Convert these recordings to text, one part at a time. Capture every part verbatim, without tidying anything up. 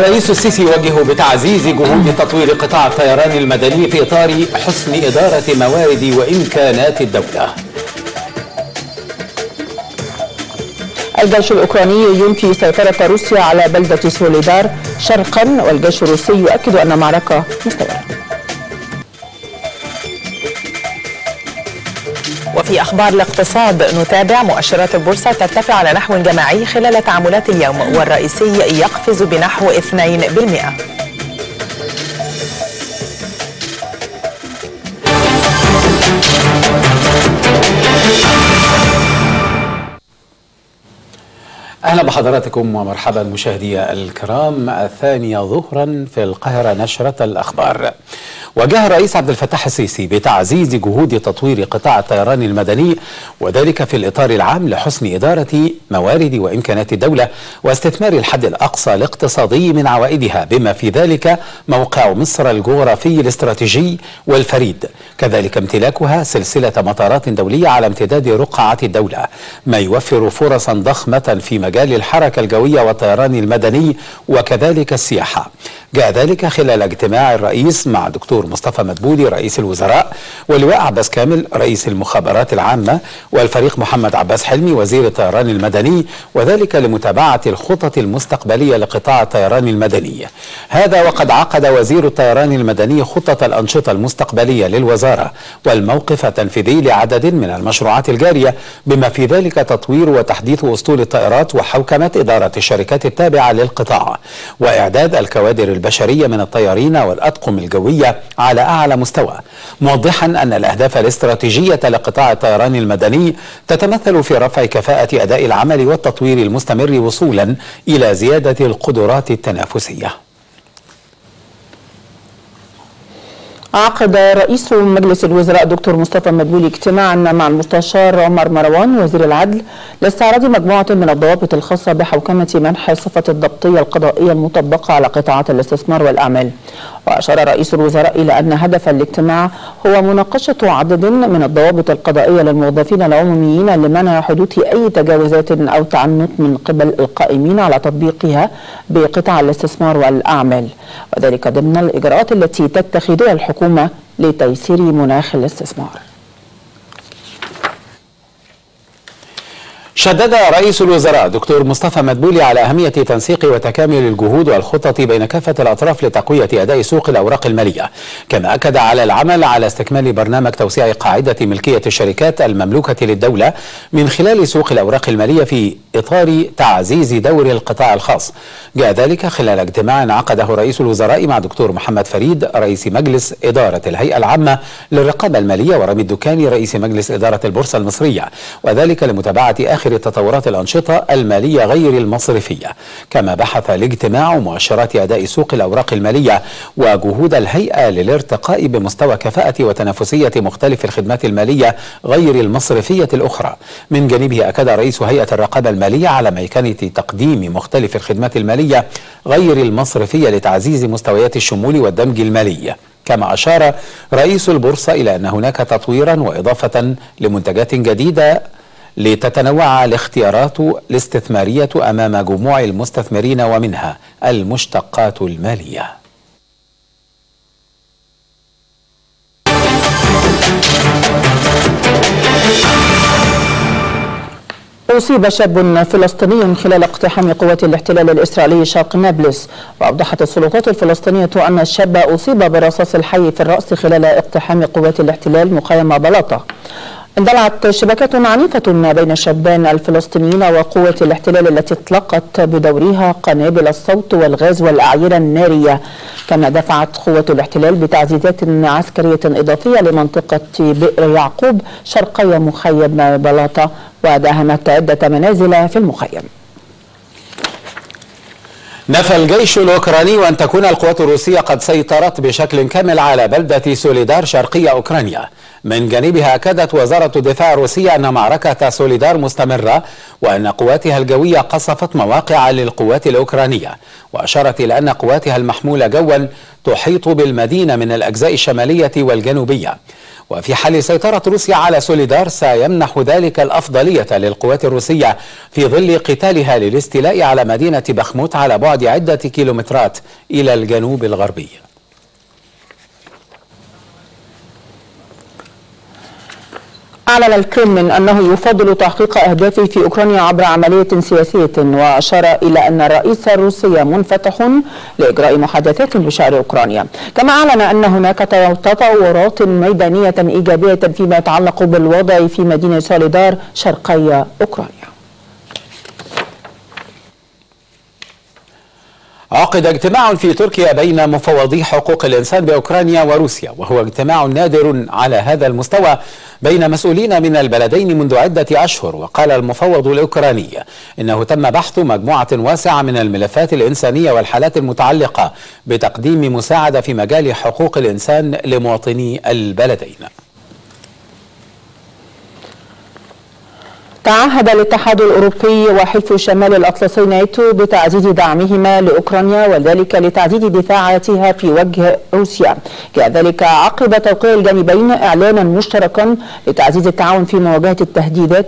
الرئيس السيسي يوجه بتعزيز جهود تطوير قطاع الطيران المدني في إطار حسن إدارة موارد وإمكانات الدولة. الجيش الأوكراني ينفي سيطرة روسيا على بلدة سوليدار شرقا، والجيش الروسي يؤكد أن المعركة مستمرة. وفي أخبار الاقتصاد نتابع مؤشرات البورصة ترتفع على نحو جماعي خلال تعاملات اليوم، والرئيسي يقفز بنحو اثنين بالمئة. أهلا بحضراتكم ومرحبا مشاهدي الكرام. الثانية ظهرا في القاهرة نشرة الأخبار. وجه الرئيس عبدالفتاح السيسي بتعزيز جهود تطوير قطاع الطيران المدني، وذلك في الإطار العام لحسن إدارة موارد وإمكانات الدولة واستثمار الحد الأقصى الاقتصادي من عوائدها، بما في ذلك موقع مصر الجغرافي الاستراتيجي والفريد، كذلك امتلاكها سلسلة مطارات دولية على امتداد رقعة الدولة، ما يوفر فرصا ضخمة في مجال الحركة الجوية والطيران المدني وكذلك السياحة. جاء ذلك خلال اجتماع الرئيس مع دكتور مصطفى مدبولي رئيس الوزراء، ولواء عباس كامل رئيس المخابرات العامة، والفريق محمد عباس حلمي وزير الطيران المدني، وذلك لمتابعة الخطط المستقبلية لقطاع الطيران المدني. هذا وقد عقد وزير الطيران المدني خطة الأنشطة المستقبلية للوزارة والموقف التنفيذي لعدد من المشروعات الجارية، بما في ذلك تطوير وتحديث أسطول الطائرات وحوكمة إدارة الشركات التابعة للقطاع، وإعداد الكوادر البشرية من الطيارين والأطقم الجوية على أعلى مستوى، موضحا أن الأهداف الاستراتيجية لقطاع الطيران المدني تتمثل في رفع كفاءة أداء العمل والتطوير المستمر وصولا إلى زيادة القدرات التنافسية. عقد رئيس مجلس الوزراء دكتور مصطفى مدبولي اجتماعا مع المستشار عمر مروان وزير العدل لاستعراض مجموعة من الضوابط الخاصة بحوكمة منح صفة الضبطية القضائية المطبقة على قطاعات الاستثمار والأعمال. وأشار رئيس الوزراء إلى أن هدف الاجتماع هو مناقشة عدد من الضوابط القضائية للموظفين العموميين لمنع حدوث أي تجاوزات أو تعنت من قبل القائمين على تطبيقها بقطاع الاستثمار والأعمال، وذلك ضمن الإجراءات التي تتخذها الحكومة لتيسير مناخ الاستثمار. شدد رئيس الوزراء دكتور مصطفى مدبولي على أهمية تنسيق وتكامل الجهود والخطط بين كافة الأطراف لتقوية أداء سوق الأوراق المالية، كما أكد على العمل على استكمال برنامج توسيع قاعدة ملكية الشركات المملوكة للدولة من خلال سوق الأوراق المالية في إطار تعزيز دور القطاع الخاص. جاء ذلك خلال اجتماع عقده رئيس الوزراء مع دكتور محمد فريد رئيس مجلس إدارة الهيئة العامة للرقابة المالية ورامي الدكاني رئيس مجلس إدارة البورصة المصرية، وذلك لمتابعة آخر تطورات الأنشطة المالية غير المصرفية، كما بحث الاجتماع مؤشرات أداء سوق الأوراق المالية وجهود الهيئة للارتقاء بمستوى كفاءة وتنافسية مختلف الخدمات المالية غير المصرفية الأخرى. من جانبه أكد رئيس هيئة الرقابة المالية على ميكانة تقديم مختلف الخدمات المالية غير المصرفية لتعزيز مستويات الشمول والدمج المالي، كما أشار رئيس البورصة إلى أن هناك تطويرا وإضافة لمنتجات جديدة لتتنوع الاختيارات الاستثمارية أمام جموع المستثمرين ومنها المشتقات المالية. أصيب شاب فلسطيني خلال اقتحام قوات الاحتلال الإسرائيلي شرق نابلس، وأوضحت السلطات الفلسطينية أن الشاب أصيب برصاص الحي في الرأس خلال اقتحام قوات الاحتلال مخيم بلاطة. اندلعت شبكات عنيفة بين الشابان الفلسطينيين وقوة الاحتلال التي اطلقت بدورها قنابل الصوت والغاز والأعيرة النارية، كما دفعت قوة الاحتلال بتعزيزات عسكرية إضافية لمنطقة بئر يعقوب شرقي مخيم بلاطة، وداهمت عدة منازل في المخيم. نفى الجيش الأوكراني أن تكون القوات الروسية قد سيطرت بشكل كامل على بلدة سوليدار شرقية أوكرانيا. من جانبها أكدت وزارة الدفاع الروسية أن معركة سوليدار مستمرة وأن قواتها الجوية قصفت مواقع للقوات الأوكرانية، وأشارت إلى أن قواتها المحمولة جوا تحيط بالمدينة من الأجزاء الشمالية والجنوبية، وفي حال سيطرة روسيا على سوليدار سيمنح ذلك الأفضلية للقوات الروسية في ظل قتالها للاستيلاء على مدينة بخموت على بعد عدة كيلومترات إلى الجنوب الغربي. أعلن الكرملين أنه يفضل تحقيق أهدافه في أوكرانيا عبر عملية سياسية، وأشار إلى أن الرئيس الروسي منفتح لإجراء محادثات بشأن أوكرانيا. كما أعلن أن هناك تطورات ميدانية إيجابية فيما يتعلق بالوضع في مدينة سوليدار شرقي أوكرانيا. عقد اجتماع في تركيا بين مفوضي حقوق الإنسان بأوكرانيا وروسيا، وهو اجتماع نادر على هذا المستوى بين مسؤولين من البلدين منذ عدة أشهر. وقال المفوض الأوكراني إنه تم بحث مجموعة واسعة من الملفات الإنسانية والحالات المتعلقة بتقديم مساعدة في مجال حقوق الإنسان لمواطني البلدين. تعهد الاتحاد الأوروبي وحلف شمال الأطلسي ناتو بتعزيز دعمهما لأوكرانيا، وذلك لتعزيز دفاعاتها في وجه روسيا. كذلك عقب توقيع الجانبين إعلانا مشتركا لتعزيز التعاون في مواجهة التهديدات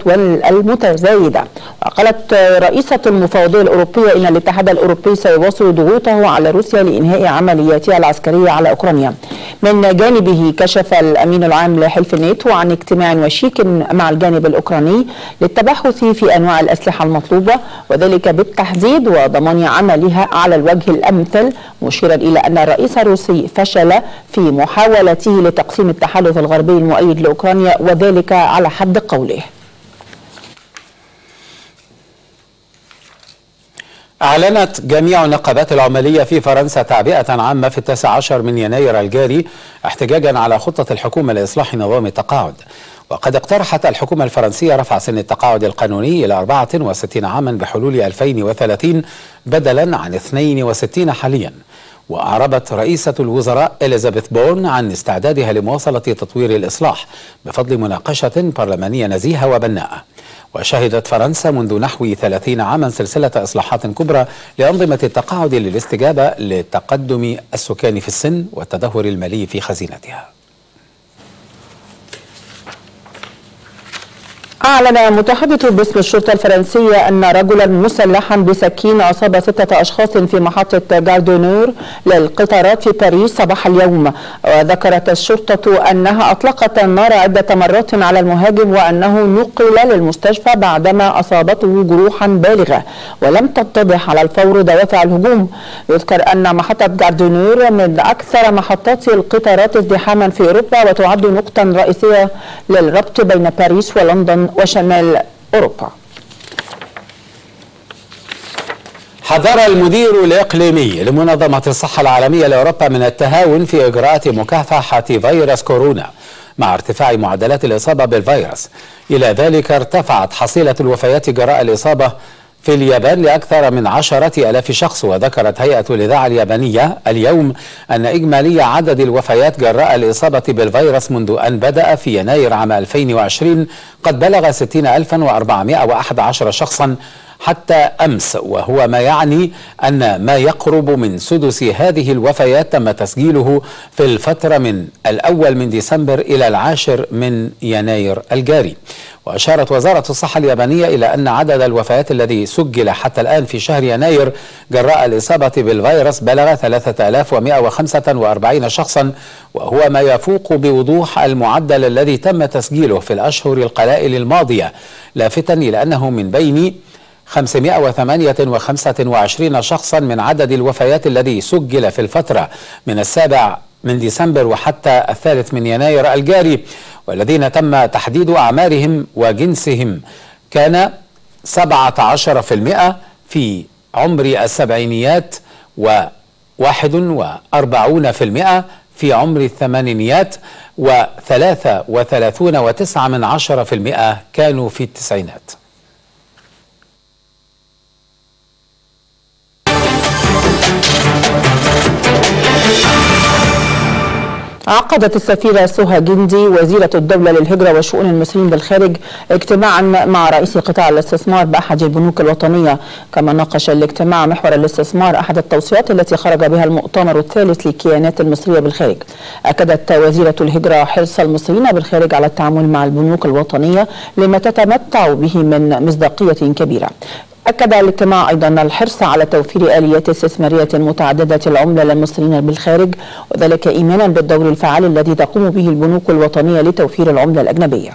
المتزايدة. وقالت رئيسة المفوضية الأوروبية إن الاتحاد الأوروبي سيواصل ضغوطه على روسيا لإنهاء عملياتها العسكرية على أوكرانيا. من جانبه كشف الأمين العام لحلف ناتو عن اجتماع وشيك مع الجانب الأوكراني للتبحث في أنواع الأسلحة المطلوبة، وذلك بالتحديد وضمان عملها على الوجه الأمثل، مشيرا إلى أن الرئيس الروسي فشل في محاولته لتقسيم التحالف الغربي المؤيد لأوكرانيا، وذلك على حد قوله. أعلنت جميع النقابات العمالية في فرنسا تعبئة عامة في التاسع عشر من يناير الجاري احتجاجا على خطة الحكومة لإصلاح نظام التقاعد. وقد اقترحت الحكومة الفرنسية رفع سن التقاعد القانوني إلى أربعة وستين عاما بحلول ألفين وثلاثين بدلا عن اثنين وستين حاليا. وأعربت رئيسة الوزراء إليزابيث بورن عن استعدادها لمواصلة تطوير الإصلاح بفضل مناقشة برلمانية نزيهة وبناءة. وشهدت فرنسا منذ نحو ثلاثين عاما سلسلة إصلاحات كبرى لأنظمة التقاعد للاستجابة لتقدم السكان في السن والتدهور المالي في خزينتها. أعلن متحدث باسم الشرطة الفرنسية أن رجلا مسلحا بسكين أصاب ستة أشخاص في محطة جاردونور للقطارات في باريس صباح اليوم. وذكرت الشرطة أنها أطلقت النار عدة مرات على المهاجم وأنه نقل للمستشفى بعدما أصابته جروحا بالغة، ولم تتضح على الفور دوافع الهجوم. يذكر أن محطة جاردونور من أكثر محطات القطارات ازدحاما في أوروبا، وتعد نقطة رئيسية للربط بين باريس ولندن وشمال أوروبا. حذر المدير الإقليمي لمنظمة الصحة العالمية لأوروبا من التهاون في إجراءات مكافحة فيروس كورونا مع ارتفاع معدلات الإصابة بالفيروس. إلى ذلك ارتفعت حصيلة الوفيات جراء الإصابة في اليابان لأكثر من عشرة آلاف شخص. وذكرت هيئة الإذاعة اليابانية اليوم أن إجمالي عدد الوفيات جراء الإصابة بالفيروس منذ أن بدأ في يناير عام ألفين وعشرين قد بلغ ستين ألفا وأربعمائة وأحد عشر شخصا حتى أمس، وهو ما يعني أن ما يقرب من سدس هذه الوفيات تم تسجيله في الفترة من الأول من ديسمبر إلى العاشر من يناير الجاري. وأشارت وزارة الصحة اليابانية إلى أن عدد الوفيات الذي سجل حتى الآن في شهر يناير جراء الإصابة بالفيروس بلغ ثلاثة آلاف ومائة وخمسة وأربعين شخصا، وهو ما يفوق بوضوح المعدل الذي تم تسجيله في الأشهر القلائل الماضية، لافتا إلى أنه من بين خمسمائة وثمانية وخمسة وعشرين شخصا من عدد الوفيات الذي سجل في الفترة من السابع من ديسمبر وحتى الثالث من يناير الجاري، والذين تم تحديد أعمارهم وجنسهم كان سبعة عشر بالمئة في عمر السبعينيات وواحد وأربعون بالمئة في عمر الثمانينيات، وثلاثة وثلاثون وتسعة من عشرة في المئة كانوا في التسعينات. عقدت السفيرة سهى جندي وزيرة الدولة للهجرة وشؤون المصريين بالخارج اجتماعا مع رئيس قطاع الاستثمار بأحد البنوك الوطنية، كما ناقش الاجتماع محور الاستثمار أحد التوصيات التي خرج بها المؤتمر الثالث للكيانات المصرية بالخارج. أكدت وزيرة الهجرة حرص المصريين بالخارج على التعامل مع البنوك الوطنية لما تتمتع به من مصداقية كبيرة. أكد الاجتماع أيضا الحرص على توفير آليات استثمارية متعددة العملة للمصريين بالخارج، وذلك إيمانا بالدور الفعال الذي تقوم به البنوك الوطنية لتوفير العملة الأجنبية.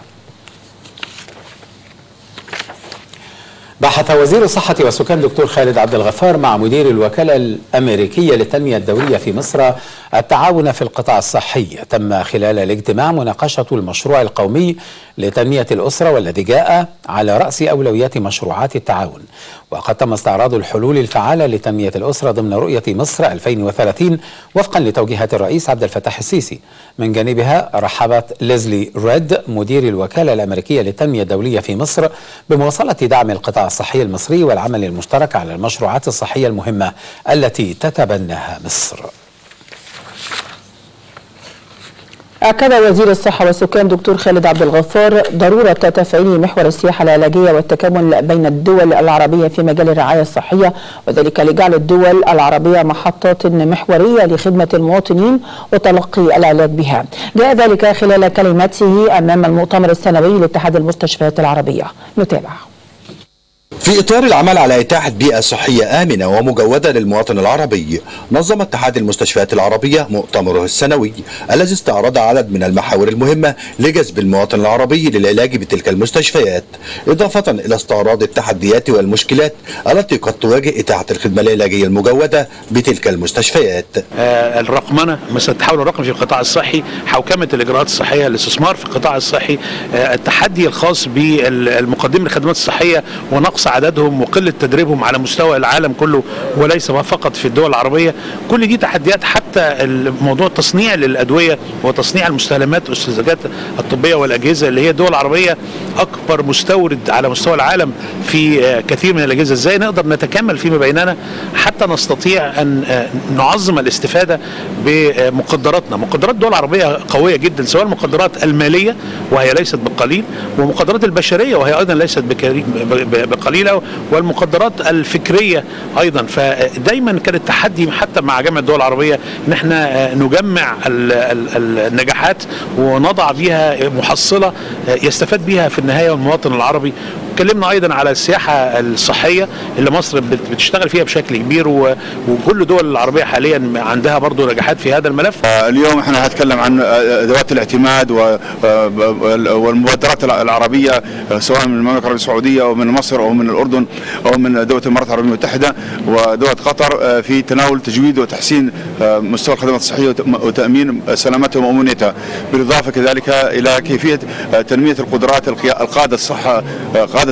بحث وزير الصحة والسكان دكتور خالد عبد الغفار مع مدير الوكالة الأمريكية للتنمية الدولية في مصر التعاون في القطاع الصحي. تم خلال الاجتماع مناقشة المشروع القومي لتنمية الأسرة والذي جاء على رأس أولويات مشروعات التعاون، وقد تم استعراض الحلول الفعالة لتنمية الأسرة ضمن رؤية مصر ألفين وثلاثين وفقا لتوجيهات الرئيس عبدالفتاح السيسي. من جانبها رحبت ليزلي ريد مدير الوكالة الأمريكية للتنمية الدولية في مصر بمواصلة دعم القطاع الصحي المصري والعمل المشترك على المشروعات الصحية المهمة التي تتبناها مصر. أكد وزير الصحة والسكان دكتور خالد عبد الغفار ضرورة تفعيل محور السياحة العلاجية والتكامل بين الدول العربية في مجال الرعاية الصحية، وذلك لجعل الدول العربية محطات محورية لخدمة المواطنين وتلقي العلاج بها. جاء ذلك خلال كلمته أمام المؤتمر السنوي لاتحاد المستشفيات العربية. نتابع. في إطار العمل على إتاحة بيئة صحية آمنة ومجودة للمواطن العربي، نظم اتحاد المستشفيات العربية مؤتمره السنوي الذي استعرض عدد من المحاور المهمة لجذب المواطن العربي للعلاج بتلك المستشفيات، إضافة إلى استعراض التحديات والمشكلات التي قد تواجه إتاحة الخدمة العلاجية المجودة بتلك المستشفيات. آه الرقمنة، مثلا التحول الرقمي في القطاع الصحي، حوكمة الإجراءات الصحية، الاستثمار في القطاع الصحي، آه التحدي الخاص بالمقدمين للخدمات الصحية ونقص عددهم وقلة تدريبهم على مستوى العالم كله وليس فقط في الدول العربية. كل دي تحديات، حتى موضوع تصنيع للأدوية وتصنيع المستلزمات والسذاجات الطبية والأجهزة اللي هي الدول العربية أكبر مستورد على مستوى العالم في كثير من الأجهزة. إزاي نقدر نتكامل فيما بيننا حتى نستطيع أن نعظم الاستفادة بمقدراتنا؟ مقدرات الدول العربية قوية جدا، سواء المقدرات المالية وهي ليست بالقليل، ومقدرات البشرية وهي أيضا ليست بقليل، والمقدرات الفكريه ايضا. فدايما كان التحدي حتى مع جامعه الدول العربيه ان احنا نجمع النجاحات ونضع بيها محصله يستفاد بيها في النهايه المواطن العربي. اتكلمنا ايضا على السياحه الصحيه اللي مصر بتشتغل فيها بشكل كبير، وكل الدول العربيه حاليا عندها برضو نجاحات في هذا الملف. اليوم احنا هنتكلم عن ادوات الاعتماد والمبادرات العربيه، سواء من المملكه العربيه السعوديه او من مصر او من الاردن او من دوله الامارات العربيه المتحده ودوله قطر، في تناول تجويد وتحسين مستوى الخدمات الصحيه وتامين سلامتها وامنيتها، بالاضافه كذلك الى كيفيه تنميه القدرات القاده الصحه قاده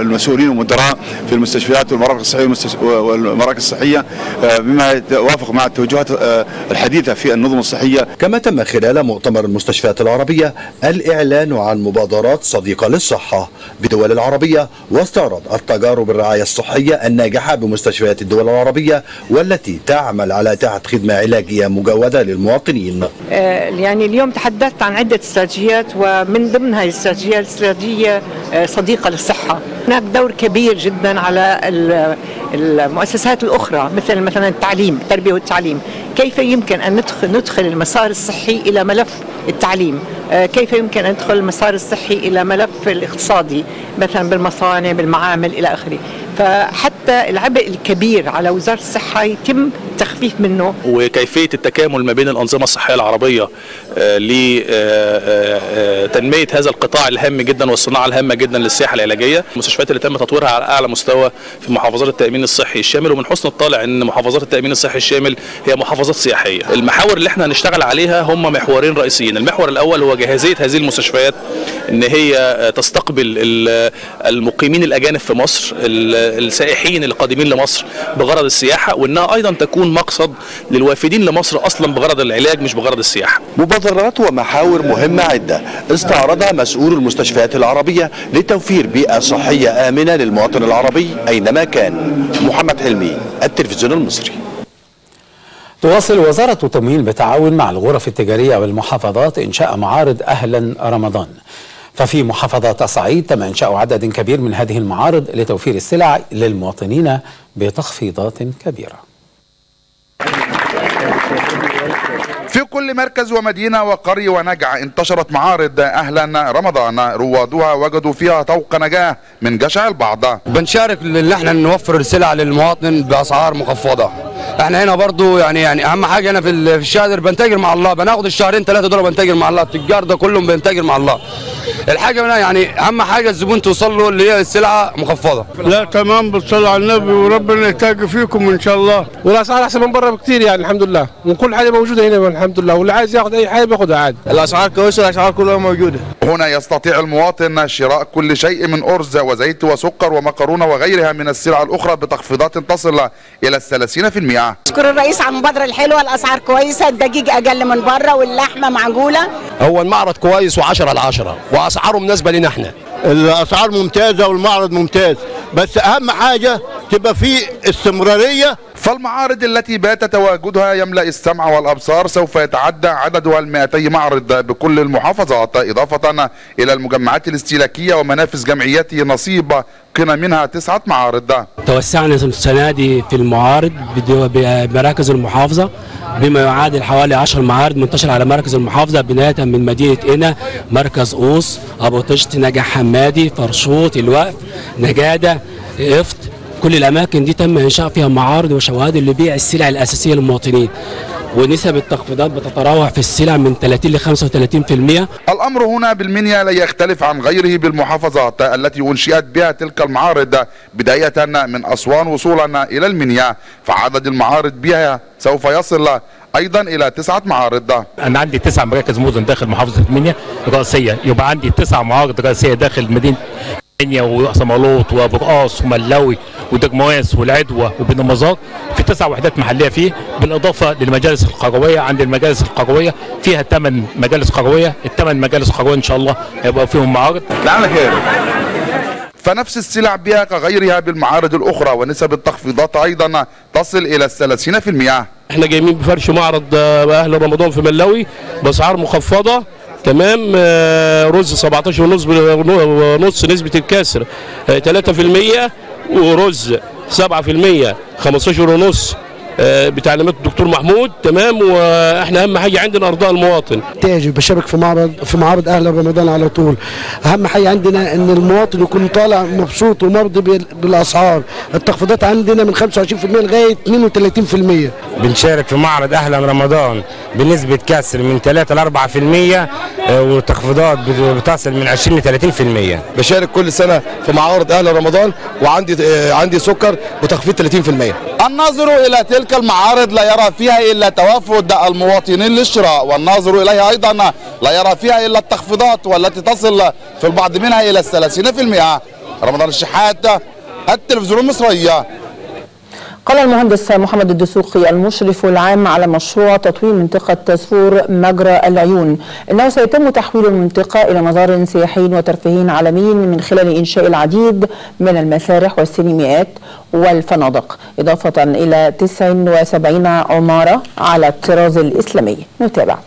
المسؤولين والمدراء في المستشفيات والمراكز الصحيه والمراكز الصحيه بما يتوافق مع التوجهات الحديثه في النظم الصحيه. كما تم خلال مؤتمر المستشفيات العربيه الاعلان عن مبادرات صديقه للصحه بدول العربيه واستعرض التجارب الرعايه الصحيه الناجحه بمستشفيات الدول العربيه والتي تعمل على إتاحة خدمه علاجيه مجوده للمواطنين. يعني اليوم تحدثت عن عده استراتيجيات، ومن ضمن هذه الاستراتيجيه الاستراتيجيه صديقة للصحة. هناك دور كبير جدا على المؤسسات الأخرى مثل مثلا التعليم، التربية والتعليم. كيف يمكن أن ندخل, ندخل المسار الصحي إلى ملف التعليم؟ كيف يمكن أن ندخل المسار الصحي إلى ملف الاقتصادي مثلا بالمصانع بالمعامل إلى آخره؟ فحتى العبء الكبير على وزارة الصحة يتم تخفيف منه. وكيفية التكامل ما بين الأنظمة الصحية العربية لتنمية هذا القطاع الهام جدا والصناعة الهامة جدا للسياحة العلاجية. المستشفيات اللي تم تطويرها على أعلى مستوى في محافظات التأمين الصحي الشامل، ومن حسن الطالع أن محافظات التأمين الصحي الشامل هي محافظات سياحية. المحاور اللي احنا هنشتغل عليها هم محورين رئيسيين. المحور الأول هو جاهزية هذه المستشفيات أن هي تستقبل المقيمين الأجانب في مصر، السائحين القادمين لمصر بغرض السياحة، وأنها أيضا تكون مقصد للوافدين لمصر أصلا بغرض العلاج مش بغرض السياحة. مبادرات ومحاور مهمة عدة استعرضها مسؤول المستشفيات العربية لتوفير بيئة صحية آمنة للمواطن العربي أينما كان. محمد حلمي، التلفزيون المصري. تواصل وزارة التموين بالتعاون مع الغرف التجارية والمحافظات إنشاء معارض أهلا رمضان. ففي محافظة الصعيد تم إنشاء عدد كبير من هذه المعارض لتوفير السلع للمواطنين بتخفيضات كبيرة. في كل مركز ومدينة وقرية ونجع انتشرت معارض أهلا رمضان، روادها وجدوا فيها طوق نجاة من جشع البعض. بنشارك اللي احنا نوفر السلع للمواطن بأسعار مخفضة. احنا هنا برضو يعني يعني أهم حاجة هنا في الشهر بنتاجر مع الله، بناخد الشهرين ثلاثة دول بنتاجر مع الله، التجار ده كلهم بنتاجر مع الله. الحاجة منها يعني أهم حاجة الزبون توصل له اللي هي السلعة مخفضة. لا تمام، بتصلوا على النبي وربنا يتاج فيكم إن شاء الله. والأسعار أحسن من بره بكتير يعني الحمد لله، وكل حاجة موجودة هنا الحمد لله، واللي عايز ياخد أي حاجة بياخدها عادي. الأسعار كويسة، الأسعار كلها موجودة. هنا يستطيع المواطن شراء كل شيء من أرز وزيت وسكر ومكرونة وغيرها من السلع الأخرى بتخفيضات تصل إلى ثلاثين بالمئة. أشكر الرئيس على المبادرة الحلوة، الأسعار كويسة، الدجاج أقل من بره واللحمة معجولة. هو المعرض كويس وعشرة على عشرة وأسعاره مناسبة لنا احنا. الأسعار ممتازة والمعرض ممتاز، بس أهم حاجة تبقى فيه استمرارية. فالمعارض التي بات تواجدها يملأ السمع والأبصار، سوف يتعدى عددها المائتي معرض بكل المحافظات، إضافة إلى المجمعات الاستهلاكية ومنافس جمعيات نصيب قيم منها تسعة معارض. توسعنا السنة دي في المعارض بمراكز المحافظة بما يعادل حوالي عشر معارض منتشرة على مراكز المحافظة، بداية من مدينة قنا، مركز قوس، أبو طشت، نجع حمادي، فرشوط، الوقف، نجادة، قفط. كل الأماكن دي تم إنشاء فيها معارض وشواهد لبيع السلع الأساسية للمواطنين، ونسب التخفيضات بتتراوح في السلع من ثلاثين إلى خمسة وثلاثين بالمئة. الأمر هنا بالمنيا لا يختلف عن غيره بالمحافظات التي أنشئت بها تلك المعارض، بداية من أسوان وصولا إلى المنيا، فعدد المعارض بها سوف يصل أيضا إلى تسعة معارض. أنا عندي تسع مراكز مدن داخل محافظة المنيا رئاسية، يبقى عندي تسع معارض رئاسية داخل مدينة المنيا وصمالوط وبرقاص وملوي ودجمواس والعدوى وبن مزار، في تسع وحدات محليه فيه، بالاضافه للمجالس القرويه. عند المجالس القرويه فيها ثمان مجالس قرويه، الثمان مجالس قرويه ان شاء الله هيبقى فيهم معارض. فنفس السلع بها كغيرها بالمعارض الاخرى، ونسب التخفيضات ايضا تصل الى ثلاثين بالمئة. احنا جايين بفرش معرض اهل رمضان في ملاوي باسعار مخفضه، تمام. رز سبعتاشر ونص ونص نسبه الكسر ثلاثة بالمئة، ورز سبعة بالمئة خمستاشر ونص بتعليمات الدكتور محمود، تمام. واحنا اهم حاجه عندنا ارضاء المواطن. تاجر بشارك في معرض في معارض اهل رمضان على طول. اهم حاجه عندنا ان المواطن يكون طالع مبسوط ومرضي بالاسعار. التخفيضات عندنا من خمسة وعشرين بالمئة لغايه اثنين وثلاثين بالمئة. بنشارك في معرض اهل رمضان بنسبه كسر من ثلاثة إلى أربعة بالمئة، والتخفيضات بتصل من عشرين إلى ثلاثين بالمئة. بشارك كل سنه في معارض اهل رمضان، وعندي عندي سكر بتخفيض ثلاثين بالمئة. النظر الى تلك المعارض لا يرى فيها إلا توافد المواطنين للشراء، والناظر إليها أيضا لا يرى فيها إلا التخفيضات والتي تصل في البعض منها إلى ثلاثين بالمئة. رمضان الشحات، التلفزيون المصري. قال المهندس محمد الدسوقي المشرف العام على مشروع تطوير منطقة سور مجرى العيون إنه سيتم تحويل المنطقة إلى مزار سياحي وترفيهي عالمي من خلال إنشاء العديد من المسارح والسينمائيات والفنادق، إضافة إلى تسع وسبعين عمارة على الطراز الإسلامي. نتابع.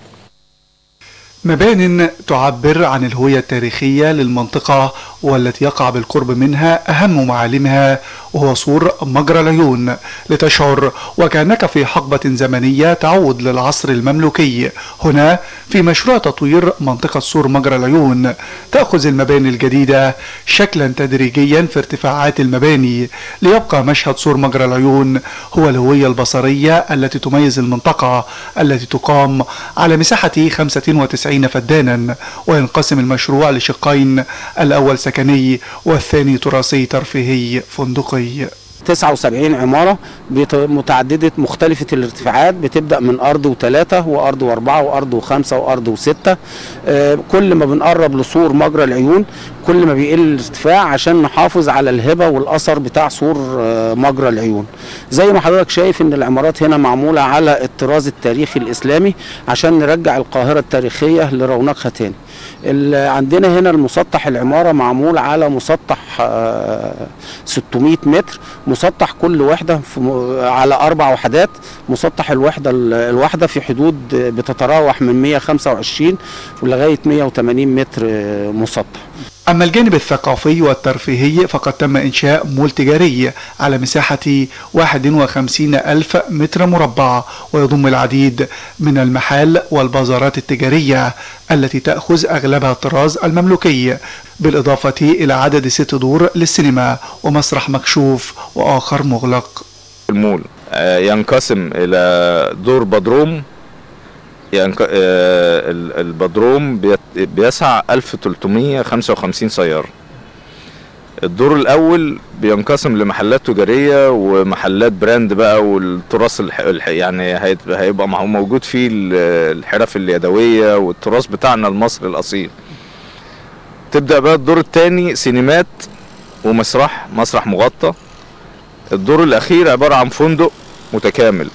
مبان تعبر عن الهوية التاريخية للمنطقة والتي يقع بالقرب منها أهم معالمها وهو سور مجرى العيون، لتشعر وكأنك في حقبة زمنية تعود للعصر المملوكي. هنا في مشروع تطوير منطقة سور مجرى العيون تأخذ المباني الجديدة شكلا تدريجيا في ارتفاعات المباني، ليبقى مشهد سور مجرى العيون هو الهوية البصرية التي تميز المنطقة التي تقام على مساحة خمسة وتسعين فدانا. وينقسم المشروع لشقين، الأول سكني والثاني تراثي ترفيهي فندقي. تسع وسبعين عمارة متعددة مختلفة الارتفاعات، بتبدأ من أرض وثلاثة وأرض وأربعة وأرض وخمسة وأرض وستة. كل ما بنقرب لسور مجرى العيون كل ما بيقل الارتفاع عشان نحافظ على الهبة والأثر بتاع سور مجرى العيون. زي ما حضرتك شايف ان العمارات هنا معمولة على الطراز التاريخي الإسلامي عشان نرجع القاهرة التاريخية لرونقها تاني. عندنا هنا المسطح العمارة معمول على مسطح ستمائة متر، مسطح كل وحدة على أربع وحدات، مسطح الوحدة الواحدة في حدود بتتراوح من مئة وخمسة وعشرين لغاية مئة وثمانين متر مسطح. أما الجانب الثقافي والترفيهي فقد تم إنشاء مول تجاري على مساحة واحد وخمسين ألف متر مربع، ويضم العديد من المحال والبازارات التجارية التي تأخذ أغلبها الطراز المملوكي، بالإضافة إلى عدد ست دور للسينما ومسرح مكشوف وآخر مغلق. المول ينقسم إلى دور بدروم، يعني البدروم بيسع ألف وثلاثمئة وخمسة وخمسين سيارة. الدور الأول بينقسم لمحلات تجارية ومحلات براند بقى، والتراث يعني هيبقى موجود فيه الحرف اليدوية والتراث بتاعنا المصري الأصيل. تبدأ بقى الدور الثاني سينمات ومسرح مسرح مغطى. الدور الأخير عبارة عن فندق متكامل.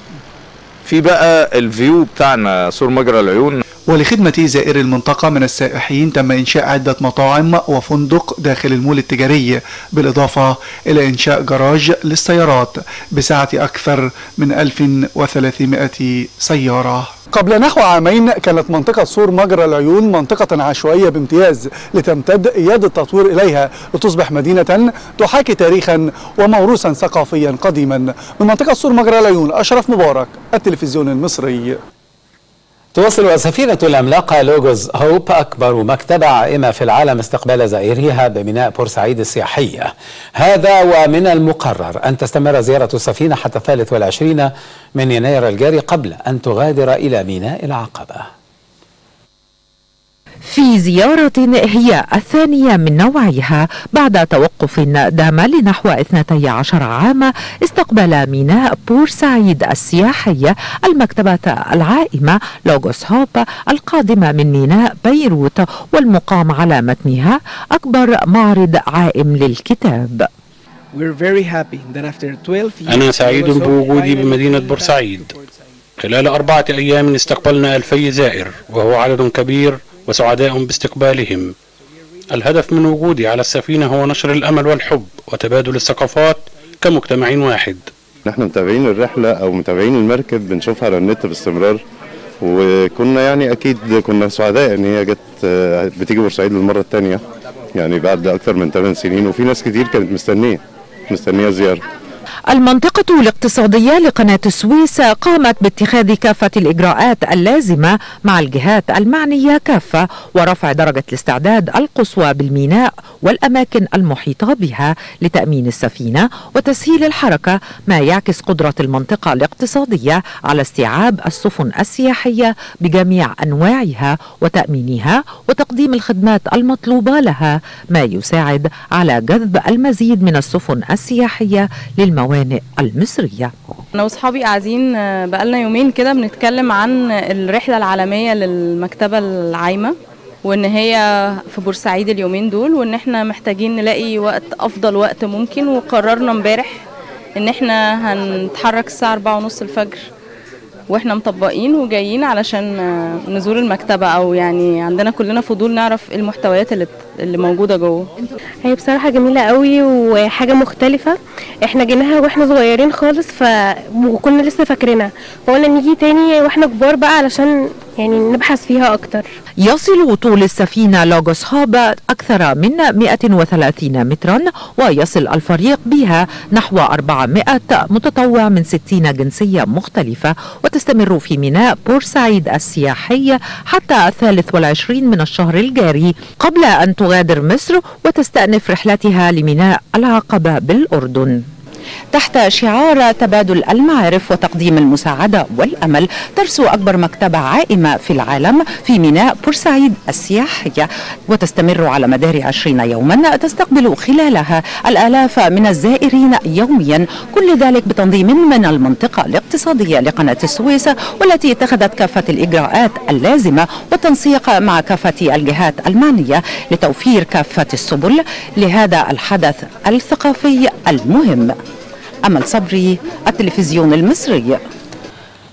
في بقى الفيو بتاعنا سور مجرى العيون. ولخدمة زائري المنطقة من السائحين تم إنشاء عدة مطاعم وفندق داخل المول التجاري، بالإضافة إلى إنشاء جراج للسيارات بسعة أكثر من ألف وثلاثمئة سيارة. قبل نحو عامين كانت منطقة سور مجرى العيون منطقة عشوائية بامتياز لتمتد يد التطوير إليها لتصبح مدينة تحاكي تاريخا وموروثا ثقافيا قديما. من منطقة سور مجرى العيون أشرف مبارك، التلفزيون المصري. تواصل سفينة العملاقة لوجوس هوب أكبر مكتبة عائمة في العالم استقبال زائريها بميناء بورسعيد السياحية. هذا ومن المقرر أن تستمر زيارة السفينة حتى الثالث والعشرين من يناير الجاري قبل أن تغادر إلى ميناء العقبة. في زيارة هي الثانية من نوعها بعد توقف دام لنحو اثنتي عشرة عاما استقبل ميناء بورسعيد السياحية المكتبة العائمة لوجوس هوب القادمة من ميناء بيروت والمقام على متنها أكبر معرض عائم للكتاب. أنا سعيد بوجودي بمدينة بورسعيد. خلال أربعة أيام استقبلنا ألفي زائر وهو عدد كبير وسعداء باستقبالهم. الهدف من وجودي على السفينة هو نشر الأمل والحب وتبادل الثقافات كمجتمع واحد. نحن متابعين الرحلة أو متابعين المركب، بنشوفها على النت باستمرار، وكنا يعني أكيد كنا سعداء إن هي جت بتيجي بورسعيد للمرة الثانية، يعني بعد أكثر من ثمان سنين، وفي ناس كتير كانت مستنية مستنية زيارة. المنطقة الاقتصادية لقناة السويس قامت باتخاذ كافة الإجراءات اللازمة مع الجهات المعنية كافة ورفع درجة الاستعداد القصوى بالميناء والأماكن المحيطة بها لتأمين السفينة وتسهيل الحركة، ما يعكس قدرة المنطقة الاقتصادية على استيعاب السفن السياحية بجميع أنواعها وتأمينها وتقديم الخدمات المطلوبة لها، ما يساعد على جذب المزيد من السفن السياحية للموارد موانئ المصرية. أنا وصحابي قاعدين بقالنا يومين كده بنتكلم عن الرحلة العالمية للمكتبة العايمة، وإن هي في بورسعيد اليومين دول، وإن إحنا محتاجين نلاقي وقت أفضل وقت ممكن، وقررنا امبارح إن إحنا هنتحرك الساعة أربعة ونص الفجر وإحنا مطبقين وجايين علشان نزور المكتبة، أو يعني عندنا كلنا فضول نعرف المحتويات اللي اللي موجودة جوه. هي بصراحة جميلة قوي وحاجة مختلفة، احنا جيناها واحنا صغيرين خالص ف... وكنا لسه فاكرينها، فقلنا نيجي تاني واحنا كبار بقى علشان يعني نبحث فيها أكتر. يصل طول السفينة لوجوس هوب أكثر من مئة وثلاثين مترا، ويصل الفريق بها نحو أربعمئة متطوع من ستين جنسية مختلفة، وتستمر في ميناء بورسعيد السياحية حتى الثالث والعشرين من الشهر الجاري قبل أن تغادر مصر وتستأنف رحلتها لميناء العقبة بالأردن. تحت شعار تبادل المعارف وتقديم المساعدة والأمل ترسو أكبر مكتبة عائمة في العالم في ميناء بورسعيد السياحية، وتستمر على مدار عشرين يوما تستقبل خلالها الآلاف من الزائرين يوميا، كل ذلك بتنظيم من المنطقة الاقتصادية لقناة السويس والتي اتخذت كافة الإجراءات اللازمة والتنسيق مع كافة الجهات المعنية لتوفير كافة السبل لهذا الحدث الثقافي المهم. أمل صبري، التلفزيون المصري.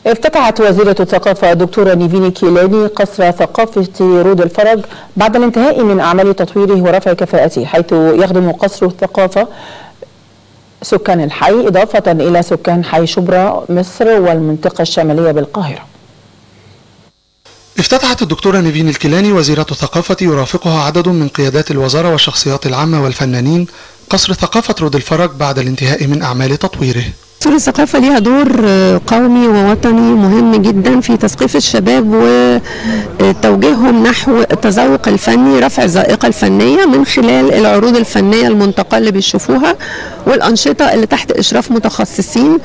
افتتحت وزيرة الثقافة الدكتورة نيفين الكيلاني قصر ثقافة روض الفرج بعد الانتهاء من أعمال تطويره ورفع كفاءته، حيث يخدم قصر الثقافة سكان الحي إضافة إلى سكان حي شبرا مصر والمنطقة الشمالية بالقاهرة. افتتحت الدكتورة نيفين الكيلاني وزيرة الثقافة يرافقها عدد من قيادات الوزارة والشخصيات العامة والفنانين قصر ثقافة روض الفرج بعد الانتهاء من أعمال تطويره. قصر الثقافة ليها دور قومي ووطني مهم جدا في تثقيف الشباب وتوجيههم نحو التذوق الفني، رفع الذائقة الفنية من خلال العروض الفنية المنتقى اللي بيشوفوها والأنشطة اللي تحت إشراف متخصصين،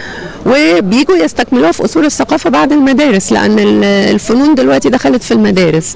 وبيجوا يستكملوها في أصول الثقافة بعد المدارس لأن الفنون دلوقتي دخلت في المدارس.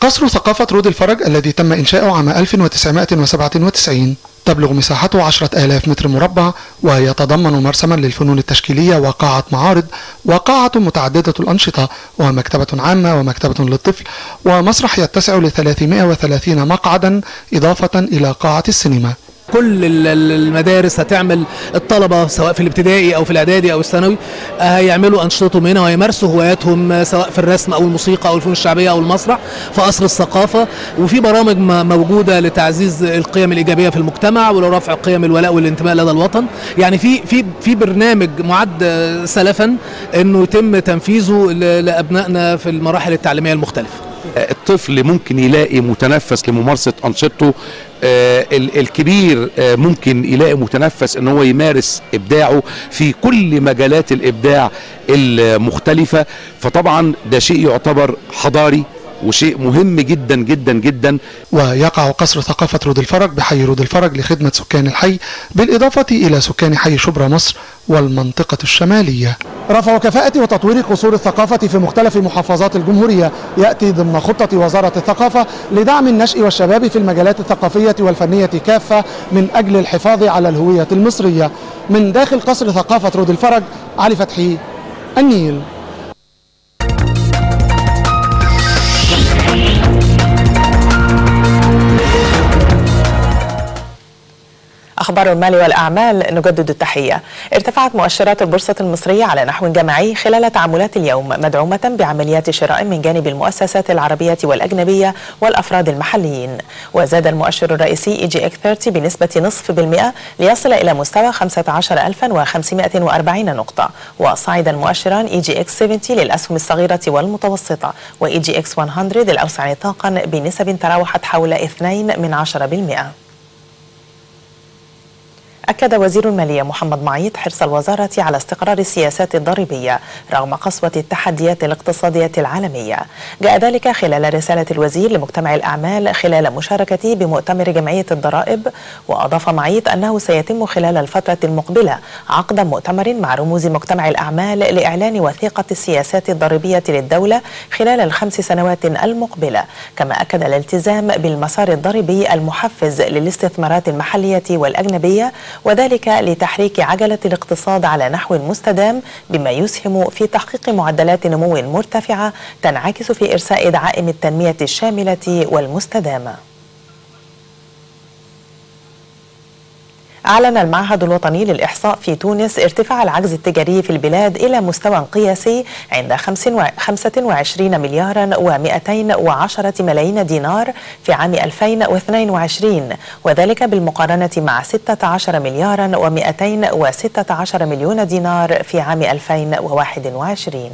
قصر ثقافة روض الفرج الذي تم إنشاؤه عام ألف وتسعمائة وسبعة وتسعين تبلغ مساحته عشرة آلاف متر مربع، ويتضمن مرسما للفنون التشكيلية وقاعة معارض وقاعة متعددة الأنشطة ومكتبة عامة ومكتبة للطفل ومسرح يتسع ل ثلاثمائة وثلاثين مقعدا إضافة إلى قاعة السينما. كل المدارس هتعمل الطلبة سواء في الابتدائي أو في الإعدادي أو الثانوي هيعملوا أنشطتهم هنا وهيمارسوا هواياتهم سواء في الرسم أو الموسيقى أو الفنون الشعبية أو المسرح في قصر الثقافة، وفي برامج موجودة لتعزيز القيم الإيجابية في المجتمع ولرفع قيم الولاء والانتماء لدى الوطن. يعني في في في برنامج معد سلفا إنه يتم تنفيذه لأبنائنا في المراحل التعليمية المختلفة. الطفل ممكن يلاقي متنفس لممارسة أنشطته، الكبير ممكن يلاقي متنفس ان هو يمارس إبداعه في كل مجالات الإبداع المختلفة، فطبعا ده شيء يعتبر حضاري وشيء مهم جدا جدا جدا. ويقع قصر ثقافة روض الفرج بحي روض الفرج لخدمة سكان الحي بالإضافة إلى سكان حي شبرا مصر والمنطقة الشمالية. رفع كفاءة وتطوير قصور الثقافة في مختلف محافظات الجمهورية يأتي ضمن خطة وزارة الثقافة لدعم النشء والشباب في المجالات الثقافية والفنية كافة من أجل الحفاظ على الهوية المصرية. من داخل قصر ثقافة روض الفرج، علي فتحي، النيل. أخبار المال والأعمال، نجدد التحية. ارتفعت مؤشرات البورصة المصرية على نحو جماعي خلال تعاملات اليوم مدعومة بعمليات شراء من جانب المؤسسات العربية والأجنبية والأفراد المحليين، وزاد المؤشر الرئيسي إي جي إك ثلاثين بنسبة نصف بالمئة ليصل إلى مستوى خمسة عشر ألفا وخمسمائة وأربعين نقطة، وصعد المؤشران إي جي إك سبعين للأسهم الصغيرة والمتوسطة وإي جي إكس مئة للأوسع نطاقا بنسب تراوحت حول اثنين من عشرة بالمئة. أكد وزير المالية محمد معيط حرص الوزارة على استقرار السياسات الضريبية رغم قسوة التحديات الاقتصادية العالمية. جاء ذلك خلال رسالة الوزير لمجتمع الأعمال خلال مشاركته بمؤتمر جمعية الضرائب، وأضاف معيط أنه سيتم خلال الفترة المقبلة عقد مؤتمر مع رموز مجتمع الأعمال لإعلان وثيقة السياسات الضريبية للدولة خلال الخمس سنوات المقبلة، كما أكد الالتزام بالمسار الضريبي المحفز للاستثمارات المحلية والأجنبية، وذلك لتحريك عجلة الاقتصاد على نحو مستدام بما يسهم في تحقيق معدلات نمو مرتفعة تنعكس في إرساء دعائم التنمية الشاملة والمستدامة. أعلن المعهد الوطني للإحصاء في تونس ارتفاع العجز التجاري في البلاد إلى مستوى قياسي عند خمسة وعشرين مليارا ومئتين وعشرة ملايين دينار في عام ألفين واثنين وعشرين، وذلك بالمقارنة مع ستة عشر مليارا ومئتين وستة عشر مليون دينار في عام ألفين وواحد وعشرين.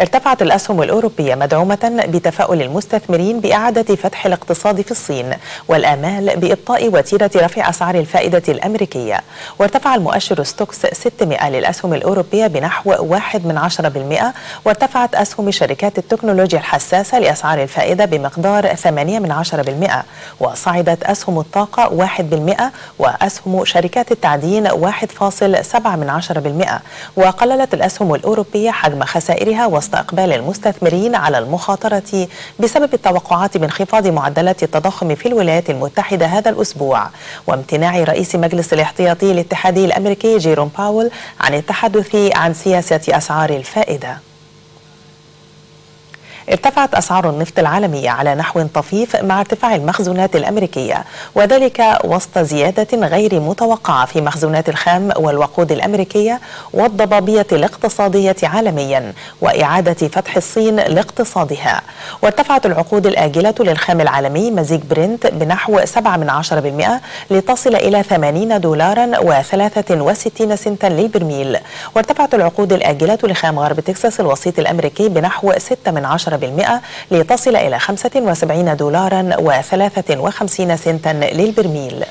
ارتفعت الأسهم الأوروبية مدعومة بتفاؤل المستثمرين بإعادة فتح الاقتصاد في الصين والآمال بإبطاء وتيرة رفع أسعار الفائدة الأمريكية، وارتفع المؤشر ستوكس ستمائة للأسهم الأوروبية بنحو واحد من عشرة بالمئة، وارتفعت أسهم شركات التكنولوجيا الحساسة لأسعار الفائدة بمقدار ثمانية من عشرة بالمئة، وصعدت أسهم الطاقة واحد بالمئة وأسهم شركات التعدين واحد فاصل سبعة من عشرة بالمئة، وقللت الأسهم الأوروبية حجم خسائرها وسط إقبال المستثمرين على المخاطرة بسبب التوقعات بانخفاض معدلات التضخم في الولايات المتحدة هذا الأسبوع، وامتناع رئيس مجلس الاحتياطي الاتحادي الأمريكي جيروم باول عن التحدث عن سياسة أسعار الفائدة. ارتفعت أسعار النفط العالمية على نحو طفيف مع ارتفاع المخزونات الأمريكية، وذلك وسط زيادة غير متوقعة في مخزونات الخام والوقود الأمريكية والضبابية الاقتصادية عالميا وإعادة فتح الصين لاقتصادها. وارتفعت العقود الآجلة للخام العالمي مزيج برنت بنحو سبعة من عشرة بالمئة لتصل إلى ثمانين دولاراً وثلاثة وستين سنتاً للبرميل. وارتفعت العقود الآجلة لخام غرب تكساس الوسيط الأمريكي بنحو ستة من عشرة بالمئة لتصل إلى خمسة وسبعين دولاراً وثلاثة وخمسين سنتاً للبرميل.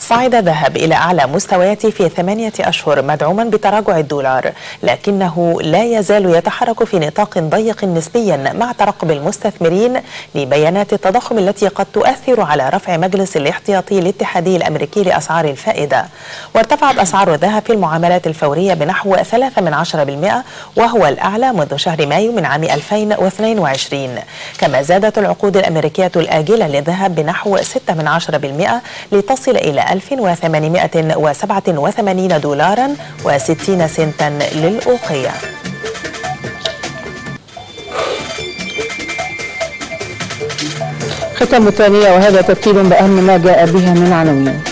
صعد الذهب إلى أعلى مستوياته في ثمانية أشهر مدعوما بتراجع الدولار، لكنه لا يزال يتحرك في نطاق ضيق نسبيا مع ترقب المستثمرين لبيانات التضخم التي قد تؤثر على رفع مجلس الاحتياطي الاتحادي الأمريكي لأسعار الفائدة. وارتفعت أسعار الذهب في المعاملات الفورية بنحو ثلاثة من عشرة بالمئة، وهو الأعلى منذ شهر مايو من عام ألفين واثنين وعشرين. كما زادت العقود الأمريكية الآجلة للذهب بنحو ستة من عشرة بالمئة لتصل إلى ألف وثمانمائة وسبعة وثمانين دولاراً وستين سنتاً للأوقية. ختام الثانية، وهذا ترتيب بأهم ما جاء بها من عناوين.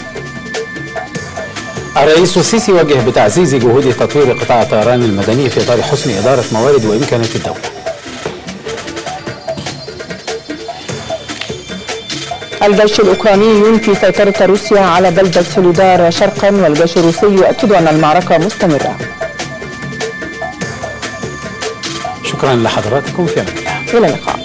الرئيس السيسي وجه بتعزيز جهود تطوير قطاع الطيران المدني في إطار حسن إدارة موارد وإمكانات الدولة. الجيش الأوكراني ينفي سيطرة روسيا على بلدة سوليدار شرقا، والجيش الروسي يؤكد أن المعركة مستمرة. شكرا لحضراتكم، في أمان الله، إلى اللقاء.